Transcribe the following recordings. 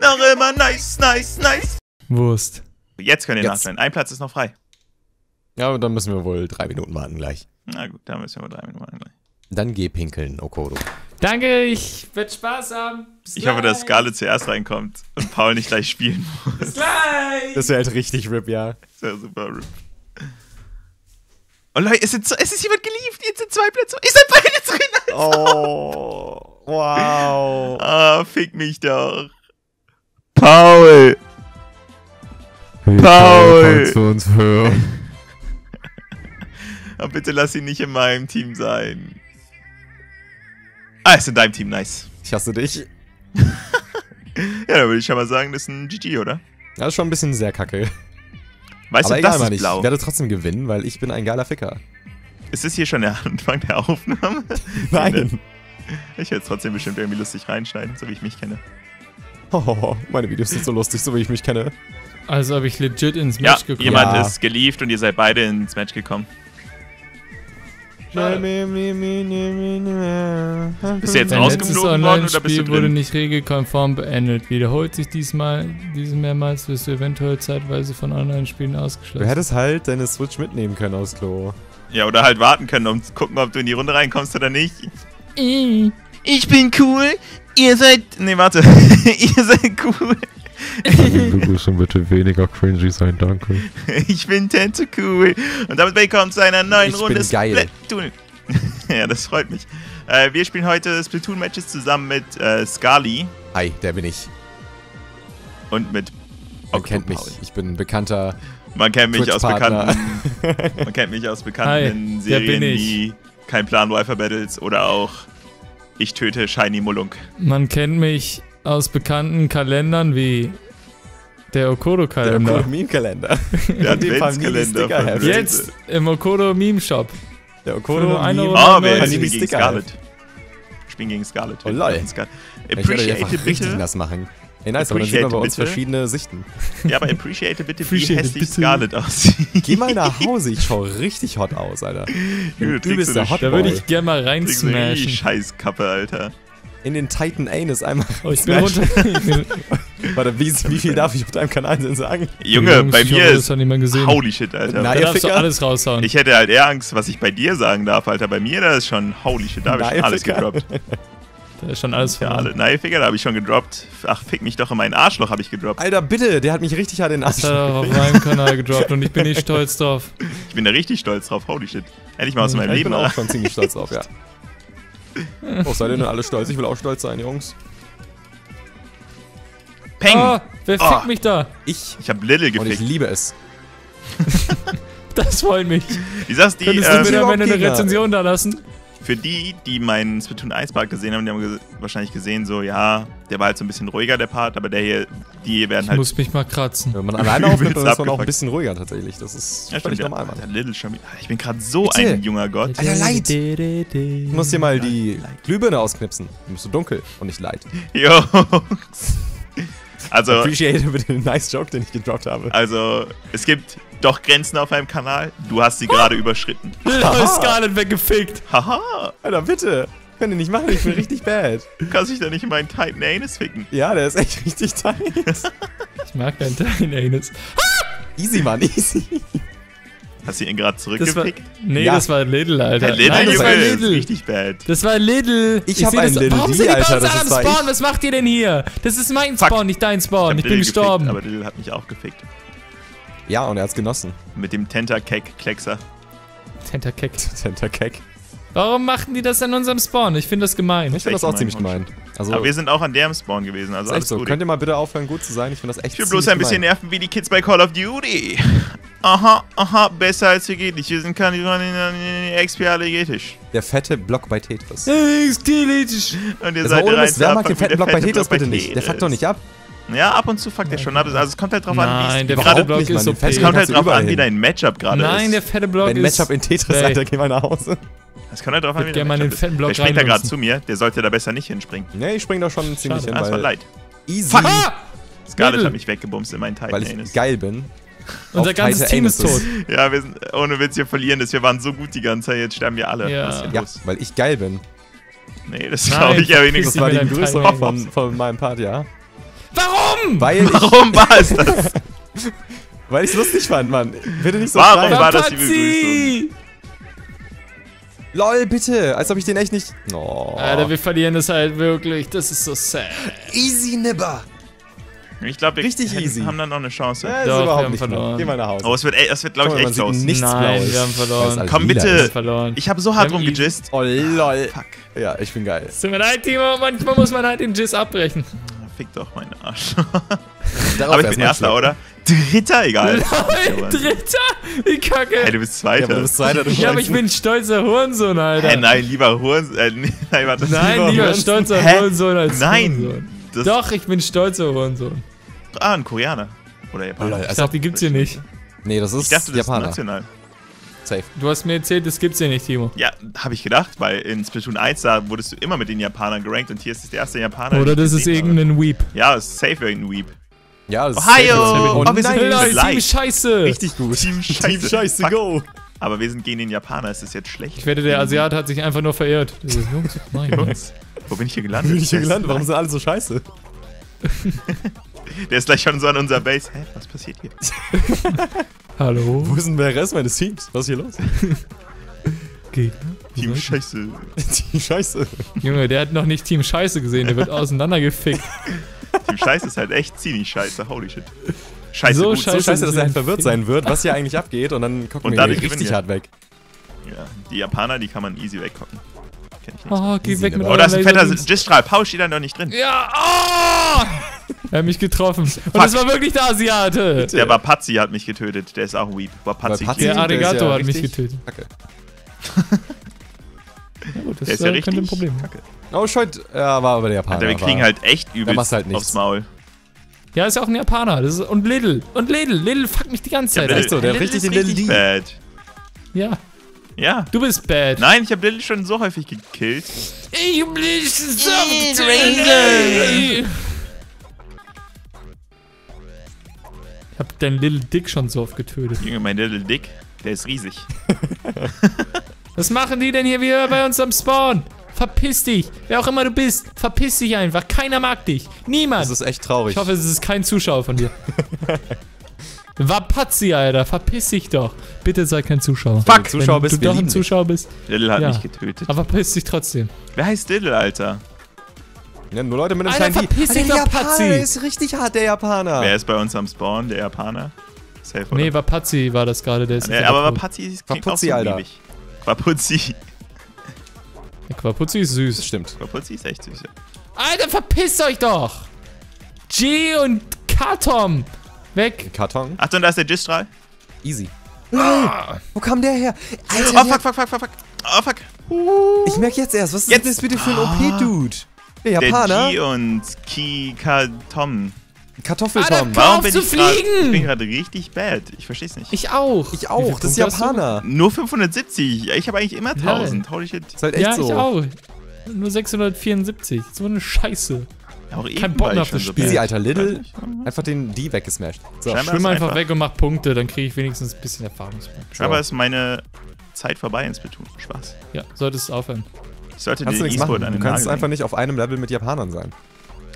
Noch immer nice, nice, nice. Wurst. Jetzt können wir nachstellen. Ein Platz ist noch frei. Ja, aber dann müssen wir wohl 3 Minuten warten gleich. Na gut, dann müssen wir wohl 3 Minuten warten gleich. Dann geh pinkeln, Okoro. Danke, ich werde Spaß haben. Ich hoffe, dass Scarlett zuerst reinkommt und Paul nicht gleich spielen muss. Bis gleich! Das wäre halt richtig RIP, ja. Das wäre super RIP. Oh Leute, es ist jemand geliebt. Jetzt sind 2 Plätze. Ihr seid beide drin. Oh, wow. Ah, fick mich doch. Paul. Hey, Paul, kannst du uns hören? Aber bitte lass ihn nicht in meinem Team sein. Ah, ist in deinem Team, nice. Ich hasse dich. Ja, dann würde ich schon mal sagen, das ist ein GG, oder? Das ist schon ein bisschen sehr kacke. Weißt du, das ist blau. Ich werde trotzdem gewinnen, weil ich bin ein geiler Ficker. Ist das hier schon der Anfang der Aufnahme? Nein. Ich werde es trotzdem bestimmt irgendwie lustig reinschneiden, so wie ich mich kenne. Oh, meine Videos sind so lustig, so wie ich mich kenne. Also habe ich legit ins Match gekommen. Jemand ist geliefert und ihr seid beide ins Match gekommen. Bist du jetzt rausgeflogen worden oder bist du drin? Wurde nicht regelkonform beendet. Wiederholt sich diesen mehrmals, wirst du eventuell zeitweise von Online-Spielen ausgeschlossen. Du hättest halt deine Switch mitnehmen können aus Klo. Ja, oder halt warten können, um zu gucken, ob du in die Runde reinkommst oder nicht. Ich bin cool, ihr seid... Nee, warte. Ihr seid cool. Du musst schon bitte weniger cringy sein, danke. Ich bin Tentacool. Und damit willkommen zu einer neuen Runde Splatoon. Ja, das freut mich. Wir spielen heute Splatoon-Matches zusammen mit Scali. Hi, der bin ich. Und mit Okoro. Man kennt mich, ich bin ein bekannter. Man kennt mich aus bekannten Serien wie Kein Plan, Wi-Fi Battles oder auch Ich töte Shiny Mulunk. Man kennt mich aus bekannten Kalendern wie der Okoro-Kalender. Der Okoro-Meme-Kalender. Der Adventskalender. Jetzt im Okoro-Meme-Shop. Der Okoro-Meme-Shop. Oh, wir spielen gegen Scarlett. Spielen gegen Scarlett. Oh lol. Ich würde einfach richtig nass machen. Ey, nice, aber dann sehen wir bei uns verschiedene Sichten. Ja, aber appreciate bitte, wie hässlich Scarlett aussieht. Geh mal nach Hause, ich schau richtig hot aus, Alter. Du bist der Hotboy. Da würde ich gerne mal reinsmashen. Die Scheißkappe, Alter. In den Titan Anus einmal. Oh, ich bin runter. Warte, wie viel darf ich auf deinem Kanal denn sagen? Junge, bei mir ist holy shit, Alter. Na, darfst du alles raushauen. Ich hätte halt eher Angst, was ich bei dir sagen darf, Alter. Bei mir, da ist schon holy shit, da habe ich schon alles gedroppt. Da ist schon alles verloren. Ja, nein, Ficker, da habe ich schon gedroppt. Ach, fick mich doch in meinen Arschloch, habe ich gedroppt. Alter, bitte, der hat mich richtig hart in den Arschloch. Das hat er auf meinem Kanal gedroppt und ich bin nicht stolz drauf. Ich bin da richtig stolz drauf, holy shit. Endlich mal aus meinem Leben. Ich bin auch schon ziemlich stolz drauf, ja. Oh, seid ihr denn alle stolz? Ich will auch stolz sein, Jungs. Peng! Oh, wer fickt mich da? Ich hab Little gefickt. Und ich liebe es. Das freut mich. Wie sagst du, könntest du mir am Ende eine Rezension da lassen? Für die, die meinen Splatoon 1 Part gesehen haben, die haben wahrscheinlich gesehen, so, ja, der war halt so ein bisschen ruhiger, der Part, aber der hier, die werden halt... Ich muss mich mal kratzen. Wenn man alleine aufnimmt, dann ist man auch ein bisschen ruhiger tatsächlich. Das ist ja, völlig normal, Mann. Little schon, ich bin gerade so ein junger Gott. Alter, Light! Ich muss hier mal die Glühbirne ausknipsen. Du bist so dunkel und nicht Light. Jungs! Also... Appreciate bitte den nice Joke, den ich gedroppt habe. Also, es gibt... Doch Grenzen auf einem Kanal, du hast sie gerade überschritten. Lol, Scarlett weggefickt. Haha. Alter, bitte. Könnt ihr nicht machen, ich bin richtig bad. Du kannst dich da nicht in meinen Titan Anus ficken. Ja, der ist echt richtig tight. Ich mag deinen Titan Anus. Easy, Mann, easy. Hast du ihn gerade zurückgefickt? Nee, ja. Das war Lidl, Alter. Der Lidl, nein, das war Lidl. Richtig bad. Das war Lidl. Ich hab einen Lidl. Warum sind die bei uns alle am Spawn? Was macht ihr denn hier? Das ist mein Spawn, nicht dein Spawn. Ich bin gestorben. Aber Lidl hat mich auch gefickt. Ja, und er hat's genossen. Mit dem Tentakeck-Kleckser. Tentakeck. Tentakeck. Warum machten die das an unserem Spawn? Ich finde das gemein. Ich finde das auch ziemlich gemein. Also, aber wir sind auch an deren Spawn gewesen. Also alles so. Könnt ihr mal bitte aufhören, gut zu sein? Ich finde das echt ziemlich gemein. Ich will bloß ein bisschen nerven wie die Kids bei Call of Duty. Aha, aha, besser als wir geht nicht. Wir sind keine expialetisch. Der fette Block bei Tetris. Expialetisch. Und ihr seid rein. Wer mag den fetten Block bei Tetris bitte nicht? Der fuckt doch nicht ab. Ja, ab und zu fuckt der schon ab. Also es kommt halt drauf an, wie es gerade Block ist. Es kommt halt drauf an, wie dein Matchup gerade ist. Nein, der fette Block ist... Dein Matchup in Tetris, Alter, geh mal nach Hause. Es kommt halt drauf an, wie dein Matchup ist. Der springt da gerade zu mir, der sollte da besser nicht hinspringen. Ne, ich spring da schon ziemlich hin, weil... Das war leid. Easy. Scarlett hat mich weggebumst in meinen Titan Anus. Weil ich geil bin. Unser ganzes Team ist tot. Ja, wir sind... Ohne Witz, wir verlieren das. Wir waren so gut die ganze Zeit, jetzt sterben wir alle. Ja, weil ich geil bin. Nee, das glaube ich ja wenigstens. Das war die Größe von meinem Part, ja. Warum? Warum? Warum war es das? Weil ich es lustig fand, Mann. Bitte nicht so schreien. Warum war das die Begrüßung? LOL, bitte. Als ob ich den echt nicht... Oh. Alter, wir verlieren das halt wirklich. Das ist so sad. Easy Nibber. Ich glaube, wir haben dann noch eine Chance. Das ist überhaupt nicht verloren. Geh mal nach Hause. Oh, es wird glaube ich, echt aus. Nichts Blaues. Wir haben verloren. Komm, bitte. Ich habe so hart rumgejizzt. Oh, lol. Fuck. Ja, ich bin geil. Es tut mir leid, Timo. Manchmal muss man halt den Jizz abbrechen. Fick doch meinen Arsch. Aber ich bin Erster, oder? Dritter? Egal. Lol, Dritter? Wie kacke. Hey, du bist Zweiter. Ja, aber ich bin ein stolzer Hurensohn, Alter. Nein, lieber Hurensohn. Nein, lieber stolzer Hurensohn als Hurensohn. Doch, ich bin stolzer Hurensohn. Ah, ein Koreaner. Oder Japaner. Ich dachte, die gibt's hier nicht. Nee, das ist Japaner. Ich dachte, das ist national. Safe. Du hast mir erzählt, das gibt's hier nicht, Timo. Ja, habe ich gedacht, weil in Splatoon 1 da wurdest du immer mit den Japanern gerankt und hier ist es der erste Japaner. Oder das ist irgendein Weep. Ja, das ist safe irgendein Weep. Ja, das ist Ohio! Oh, wir sind Team Scheiße! Richtig gut. Team Scheiße, go! Aber wir sind gegen den Japaner, ist das jetzt schlecht? Ich wette, der Asiat hat sich einfach nur verirrt. Jungs, nein, Jungs. Wo bin ich hier gelandet? Wo bin ich hier gelandet? Warum sind alle so scheiße? Der ist gleich schon so an unserer Base. Hä, was passiert hier? Hallo? Wo ist denn der Rest meines Teams? Was ist hier los? Gegner? Team Scheiße. Team Scheiße. Junge, der hat noch nicht Team Scheiße gesehen. Der wird auseinandergefickt. Team Scheiße ist halt echt ziemlich scheiße. Holy shit. Scheiße, so gut. Scheiße, so scheiße, dass er halt verwirrt sein wird, was hier eigentlich abgeht. Und dann gucken wir ihn richtig hart weg. Ja, die Japaner, die kann man easy weggucken. Oh, geh weg mit euch. Oh, da ist ein fetter Distrahl. Paul steht da noch nicht drin. Ja, oh! Er hat mich getroffen. Und das war wirklich der Asiate. Bitte. Der Bapatzi hat mich getötet. Der ist auch Weep. Der Arigato hat mich getötet. Kacke. Ja, gut, das ist ja könnte ein Problem. Kacke. Oh, Scheiße. Ja, war aber der Japaner. Alter, wir kriegen halt echt übel halt aufs Maul. Ja, ist ja auch ein Japaner. Das ist, und Lidl. Und Lidl. Lidl fuckt mich die ganze Zeit. Ja, echt so, der richtig den Lidl bad. Ja. Ja. Du bist bad. Nein, ich hab Lidl schon so häufig gekillt. Ich hab Lidl schon so gekillt. Ich hab deinen Little Dick schon so oft getötet. Junge, mein Little Dick, der ist riesig. Was machen die denn hier wieder bei uns am Spawn? Verpiss dich. Wer auch immer du bist, verpiss dich einfach. Keiner mag dich. Niemand. Das ist echt traurig. Ich hoffe, es ist kein Zuschauer von dir. Wapatzi, Alter. Verpiss dich doch. Bitte sei kein Zuschauer. Fuck, Zuschauer bist du. Wenn du doch ein Zuschauer bist. Diddle hat mich getötet. Aber verpiss dich trotzdem. Wer heißt Diddle, Alter? Ja, nur Leute mit einem kleinen verpiss dich doch, Patzi. Der ist richtig hart, der Japaner. Wer ist bei uns am Spawn, der Japaner? Safe, oder? Nee, Wapatzi war das gerade. Der ist aber Wapatzi ist Quaputzi, Alter. Quaputzi. Ja, Quaputzi ist süß. Das stimmt. Quaputzi ist echt süß, ja. Alter, verpisst euch doch! G und K Tom. Weg. Karton. Achtung, da ist der Gistral. Easy. Ah. Wo kam der her? Alter, oh, fuck. Oh, fuck. Ich merke jetzt erst, was ist jetzt das bitte für ein OP-Dude? Der Japaner. Der G und K-Tom. Kartoffeltom. Warum bin ich gerade? Ich bin gerade richtig bad. Ich versteh's nicht. Ich auch. Das ist Japaner. Nur 570. Ich habe eigentlich immer 1000. Holy shit. Ist halt echt so. Ja, ich auch. Nur 674. So eine Scheiße. Auch kein Bock auf das Spiel. Easy, Alter. Lidl einfach den D weggesmashed. So. Schwimm einfach weg und mach Punkte, dann kriege ich wenigstens ein bisschen Erfahrungspunkte. Scheinbar ist meine Zeit vorbei ins Splatoon. Spaß. Ja, solltest du aufhören. Ich sollte den E-Sport an den Nagel hängen. Du kannst einfach nicht auf einem Level mit Japanern sein.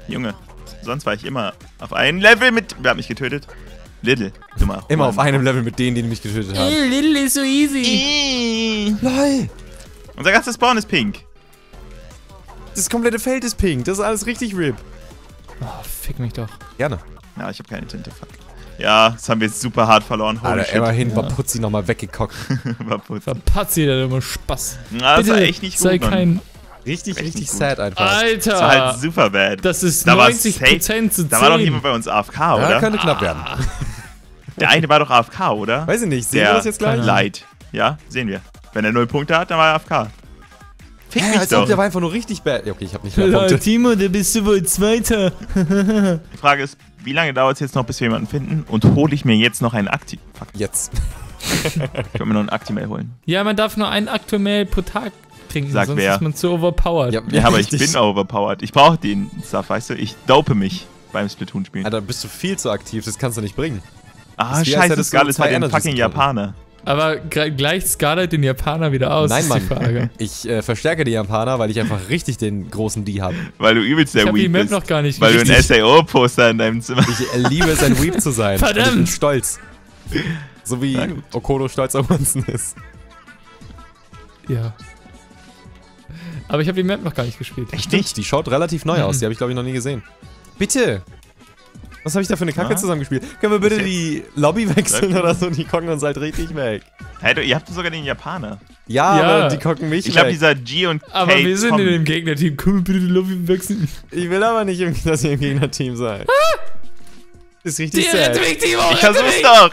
Junge, sonst war ich immer auf einem Level mit... Wer hat mich getötet? Lidl. Immer auf einem Level mit denen, die mich getötet haben. Lidl ist so easy. Lol. Unser ganzes Spawn ist pink. Das komplette Feld ist pink, das ist alles richtig RIP. Oh, fick mich doch. Gerne. Ja, ich hab keine Tinte, fuck. Ja, das haben wir jetzt super hart verloren. Holy shit. Immerhin war Putzi nochmal weggekockt. Verpatzi, der hat immer Spaß. Na, das war echt nicht gut, sei kein... Richtig sad einfach. Alter! Das war halt super bad. Das ist 90% zu 10. Da war doch niemand bei uns AFK, oder? Ja, könnte knapp werden. Der eine war doch AFK, oder? Weiß ich nicht, sehen wir das jetzt gleich? Light. Ja, sehen wir. Wenn er 0 Punkte hat, dann war er AFK. Fick mich doch. Der war einfach nur richtig bad. Okay, ich hab nicht mehr Punkte. Timo, da bist du wohl Zweiter. Die Frage ist, wie lange dauert es jetzt noch, bis wir jemanden finden? Und hole ich mir jetzt noch einen Akti... Fuck. Jetzt. Ich kann mir noch einen Akti-Mail holen. Ja, man darf nur einen Akti-Mail pro Tag trinken, sonst ist man zu overpowered. Ja, aber ich bin overpowered. Ich brauche den Stuff, weißt du? Ich dope mich beim Splatoon-Spielen. Alter, bist du viel zu aktiv. Das kannst du nicht bringen. Ah, scheiße, das ist alles bei den fucking Japaner. Aber gleicht Scarlett den Japaner wieder aus? Nein, Mann. Ist die Frage. Ich verstärke die Japaner, weil ich einfach richtig den großen D habe. Weil du übelst der Weep bist. Ich hab die Map noch gar nicht. Weil richtig. Du ein SAO-Poster in deinem Zimmer hast. Ich liebe es, ein Weep zu sein. Verdammt. Und ich bin stolz. So wie Okoro stolz auf uns ist. Ja. Aber ich habe die Map noch gar nicht gespielt. Echt nicht? Die schaut relativ neu aus. Die habe ich, glaube ich, noch nie gesehen. Bitte! Was habe ich da für eine Kacke zusammengespielt? Können wir bitte die Lobby wechseln oder so? Die gucken uns halt richtig weg. Hey, ihr habt sogar den Japaner. Ja, ja. Aber die gucken mich weg. Ich glaube, dieser G und K Tom. Aber wir sind in dem Gegnerteam. Können wir bitte die Lobby wechseln? Ich will aber nicht, dass ihr im Gegnerteam seid. Ist richtig sad. Ich versuch's doch!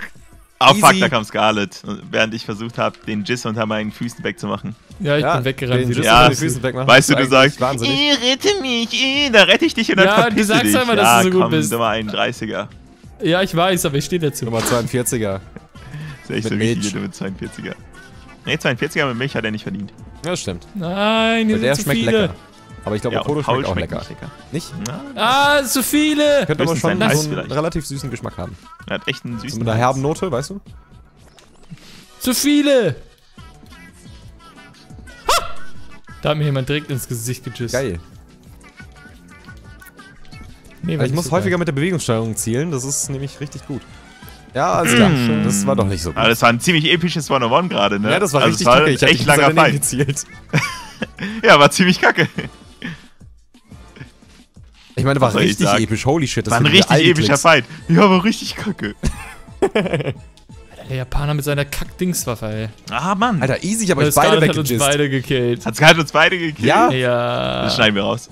Oh fuck, da kam Scarlett. Während ich versucht habe, den Giz unter meinen Füßen wegzumachen. Ja, ich bin weggerannt. Den Giz unter den Füßen wegmachen. Weißt du, du sagst, rette mich, da rette ich dich und dann verpiss dich. Ja, du sagst einfach, dass du so gut bist. Nummer 31er. Ja, ich weiß, aber ich stehe dazu. Nummer 42er. Das ist echt so richtig, du mit 42er. Ne, 42er mit Milch hat er nicht verdient. Ja, das stimmt. Nein, der schmeckt lecker. Aber ich glaube, Okoro schmeckt auch lecker. Nicht? Ah, zu viele! Könnte aber schon so einen relativ süßen Geschmack haben. Er hat echt einen süßen. Mit einer herben Note, weißt du? Zu viele! Ha! Da hat mir jemand direkt ins Gesicht gejisst. Geil. Nee, ich muss so häufiger mit der Bewegungssteuerung zielen, das ist nämlich richtig gut. Ja, also klar, das war doch nicht so gut. Aber das war ein ziemlich episches 1-on-1 gerade, ne? Ja, das war richtig kacke. Ich hab echt langer Fall gezielt. Ja, war ziemlich kacke. Ich meine, war richtig episch, holy shit. Das war ein richtig epischer Fight. Ja, war richtig kacke. Der Japaner mit seiner Kack-Dingswaffe, ey. Ah, Mann. Alter, easy, ich hab euch beide weggejist. Hat uns beide gekillt. Hat Scarlett uns beide gekillt? Ja. Das schneiden wir raus.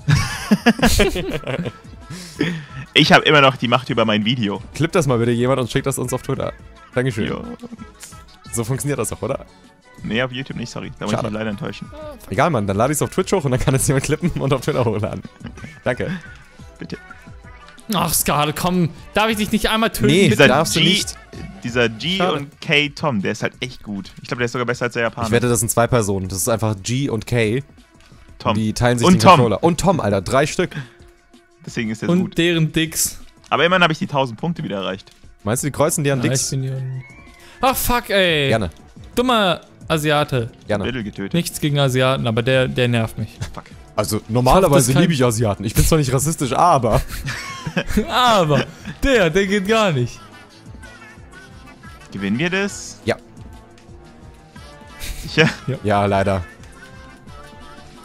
Ich habe immer noch die Macht über mein Video. Clip das mal bitte jemand und schickt das uns auf Twitter. Dankeschön. Jo. So funktioniert das doch, oder? Nee, auf YouTube nicht, sorry. Da muss ich mich leider enttäuschen. Egal, Mann, dann lade ich es auf Twitch hoch und dann kann es jemand klippen und auf Twitter hochladen. Danke. Bitte. Ach, Scarlett, komm. Darf ich dich nicht einmal töten? Nee, bitte? Darfst du nicht. Dieser G und K Tom, der ist halt echt gut. Ich glaube, der ist sogar besser als der Japaner. Ich wette, das sind zwei Personen. Das ist einfach G und K. Tom. Die teilen sich den Controller. Und Tom, Alter. 3 Stück. Deswegen ist der gut. Und deren Dicks. Aber immerhin habe ich die 1000 Punkte wieder erreicht. Meinst du, die kreuzen deren Dicks? Ach, fuck, ey. Gerne. Dummer Asiate. Gerne. Nichts gegen Asiaten, aber der nervt mich. Fuck. Also normalerweise liebe ich Asiaten. Ich bin zwar nicht rassistisch, aber... aber der geht gar nicht. Gewinnen wir das? Ja. Sicher? Ja. Ja, leider.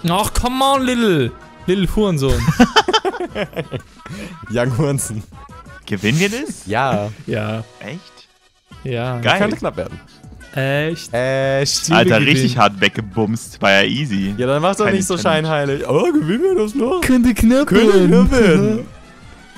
Ach, come on, Little Hurensohn. Young Hurensohn. Gewinnen wir das? Ja. Ja. Echt? Ja. Geil. Das könnte knapp werden. Echt? Echt? Alter, richtig hart weggebumst. War ja easy. Ja, dann mach's doch nicht so scheinheilig. Oh, gewinnen wir das noch? Könnte knapp werden.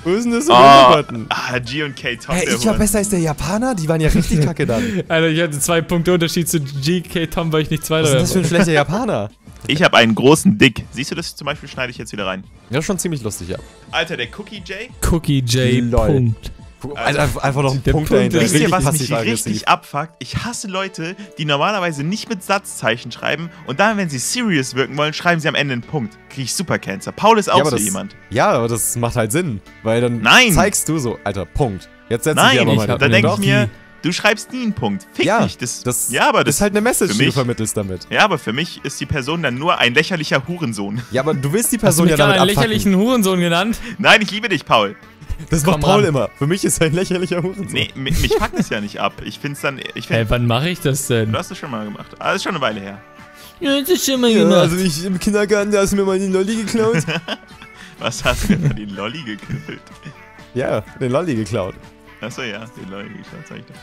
Wo ist denn das Runterbutton? Ah, G und K Tom. Ich war besser als der Japaner? Die waren ja richtig kacke dann. Alter, ich hatte 2 Punkte Unterschied zu G, K Tom, weil ich nicht 2 dabei war. Was ist das für ein schlechter Japaner? Ich habe einen großen Dick. Siehst du das zum Beispiel? Schneide ich jetzt wieder rein. Ja, schon ziemlich lustig, ja. Alter, der Cookie J? Cookie J. Punkt. Also einfach noch einen Punkt dahinter. Wisst ihr, was mich richtig abfuckt? Ich hasse Leute, die normalerweise nicht mit Satzzeichen schreiben und dann, wenn sie serious wirken wollen, schreiben sie am Ende einen Punkt. Krieg ich super Cancer. Paul ist auch so jemand. Ja, aber das macht halt Sinn, weil dann zeigst du so, Alter, Punkt. Jetzt setz dich aber mal. Dann denke ich mir, du schreibst nie einen Punkt. Fick dich. Ja, aber das ist halt eine Message, die du vermittelst damit. Ja, aber für mich ist die Person dann nur ein lächerlicher Hurensohn. Ja, aber du willst die Person ja damit abfacken. Hast du mich einen lächerlichen Hurensohn genannt? Nein, ich liebe dich, Paul. Das macht Paul immer. Für mich ist er ein lächerlicher Hurensohn. Nee, mich packt es ja nicht ab. Ich find's dann... Hey, wann mache ich das denn? Du hast es schon mal gemacht. Ah, das ist schon eine Weile her. Ja, das ist schon mal gemacht. Also ich im Kindergarten, da hast du mir mal den Lolli geklaut. Was hast du denn für den Lolli geknüllt? Ja, den Lolli geklaut. Achso, ja, den Lolli geklaut, sag ich doch.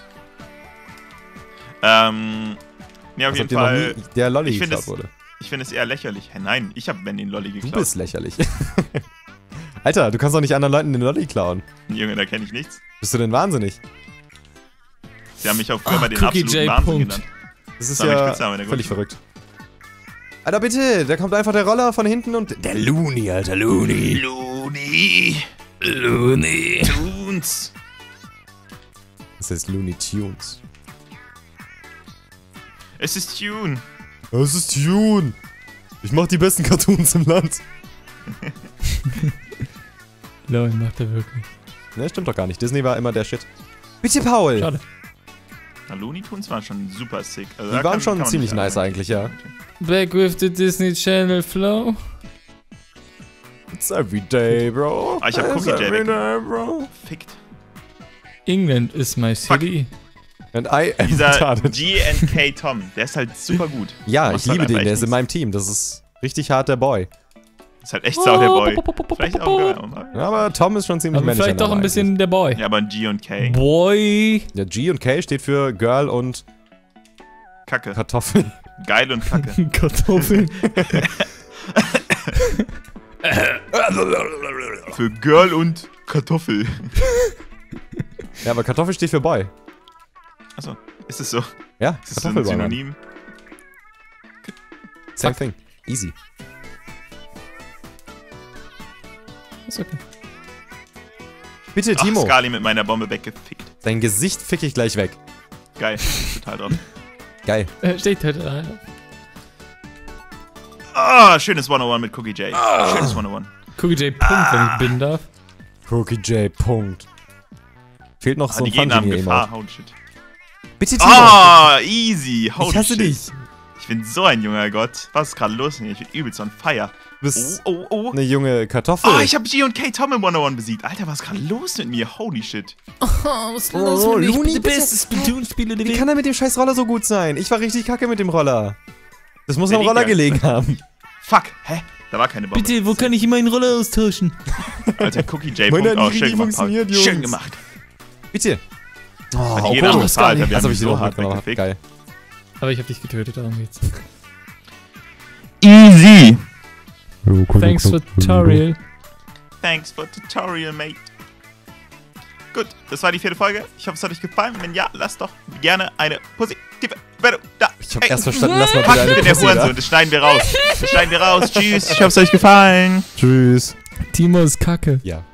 Ja, auf jeden Fall... Der Lolli geklaut wurde. Ich finde es eher lächerlich. Hey, nein, ich hab den Lolli geklaut. Du bist lächerlich. Alter, du kannst doch nicht anderen Leuten den Lolli klauen. Junge, da kenne ich nichts. Bist du denn wahnsinnig? Sie haben mich auch früher bei den absoluten Wahnsinn genannt. Das ist ja völlig verrückt. Alter, bitte, da kommt einfach der Roller von hinten und... Der Looney, Alter, Looney. Looney Tunes. Das heißt Looney Tunes. Es ist Tune. Es ist Tune. Ich mach die besten Cartoons im Land. Lol, macht er wirklich. Ne, stimmt doch gar nicht. Disney war immer der Shit. Bitte, Paul! Schade. Na, Looney Tunes waren schon super sick. Also die waren schon ziemlich nice eigentlich, ja. Back with the Disney Channel Flow. It's every day, bro. Ah, ich hab Cookie J weg, bro. Fickt. England is my city. Fuck. And I am retarded. Dieser G and K Tom, der ist halt super gut. Ja, ich liebe den, der ist in meinem Team. Das ist richtig hart der Boy. Ist halt echt sau der Boy. Vielleicht auch geil. Ja, aber Tom ist schon ziemlich männlich. Vielleicht doch ein bisschen der Boy. Ja, aber ein G und K. Boy. Ja, G und K steht für Girl und Kacke. Kartoffeln. Geil und Kacke. Kartoffeln. Für Girl und Kartoffel. Ja, aber Kartoffel steht für Boy. Achso, ist es so? Ja, ist es so ein Synonym? Same thing. Easy. Okay. Bitte, ach, Timo. Scali mit meiner Bombe weggefickt. Dein Gesicht fick ich gleich weg. Geil. Total drauf. Geil. Steht total drauf. Ah, schönes 101 mit Cookie J. Ah. Schönes 101. Cookie J. Punkt, wenn ich bin darf. Cookie J. Punkt. Fehlt noch so ein Funky-Game-Out. Oh, shit. Bitte, Timo. Ah, oh, easy. Holy shit. Ich hasse dich. Ich bin so ein junger Gott. Was ist gerade los? Ich bin übelst on fire. Du bist eine junge Kartoffel. Ah, ich hab G und K Tom im 101 besiegt. Alter, was ist gerade los mit mir? Holy shit. Oh, was ist los mit mir? Looney, ich bin der beste Splatoon-Spieler der Welt. Wie kann er mit dem scheiß Roller so gut sein? Ich war richtig kacke mit dem Roller. Das muss am Roller gelegen haben. Fuck, hä? Da war keine Bombe. Bitte, wo kann ich immer einen Roller austauschen? Alter, Cookie J. Oh, schön gemacht, Paul. Schön gemacht. Bitte. Oh, jeder muss zahlen. Das hab ich so hart weggefickt. Geil. Aber ich hab dich getötet, darum geht's. Easy! Thanks for tutorial. Thanks for tutorial, mate. Gut, das war die 4. Folge. Ich hoffe, es hat euch gefallen. Wenn ja, lasst doch gerne eine positive Bewertung da. Ich hab erst verstanden, lass mal bitte eine Positive. Das schneiden wir raus. Das schneiden wir raus. Tschüss, ich hoffe, es hat euch gefallen. Tschüss. Timo ist kacke. Ja.